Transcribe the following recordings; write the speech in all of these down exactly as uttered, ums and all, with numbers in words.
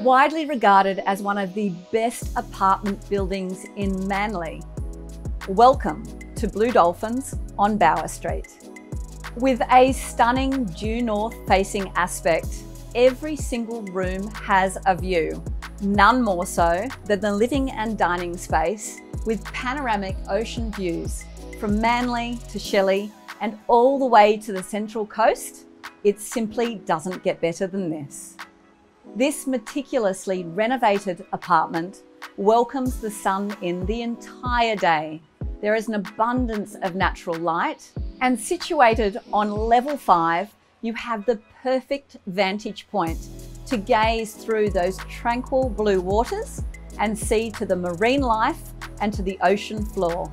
widely regarded as one of the best apartment buildings in Manly. Welcome to Blue Dolphins on Bower Street. With a stunning due north facing aspect, every single room has a view, none more so than the living and dining space with panoramic ocean views from Manly to Shelley and all the way to the Central Coast. It simply doesn't get better than this. This meticulously renovated apartment welcomes the sun in the entire day. There is an abundance of natural light, and situated on level five, you have the perfect vantage point to gaze through those tranquil blue waters and see to the marine life and to the ocean floor.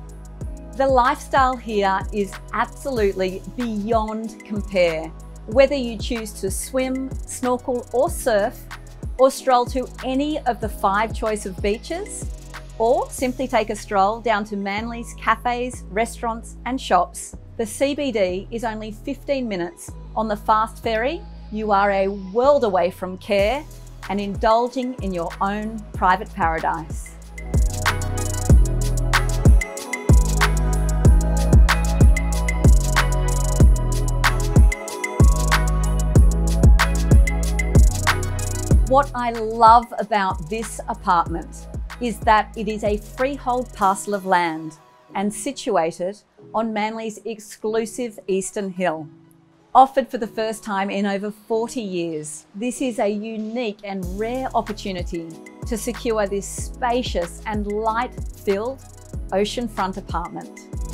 The lifestyle here is absolutely beyond compare. Whether you choose to swim, snorkel or surf, or stroll to any of the five choice of beaches, or simply take a stroll down to Manly's cafes, restaurants and shops, the C B D is only fifteen minutes on the fast ferry. You are a world away from care and indulging in your own private paradise. What I love about this apartment is that it is a freehold parcel of land and situated on Manly's exclusive Eastern Hill. Offered for the first time in over forty years, this is a unique and rare opportunity to secure this spacious and light-filled oceanfront apartment.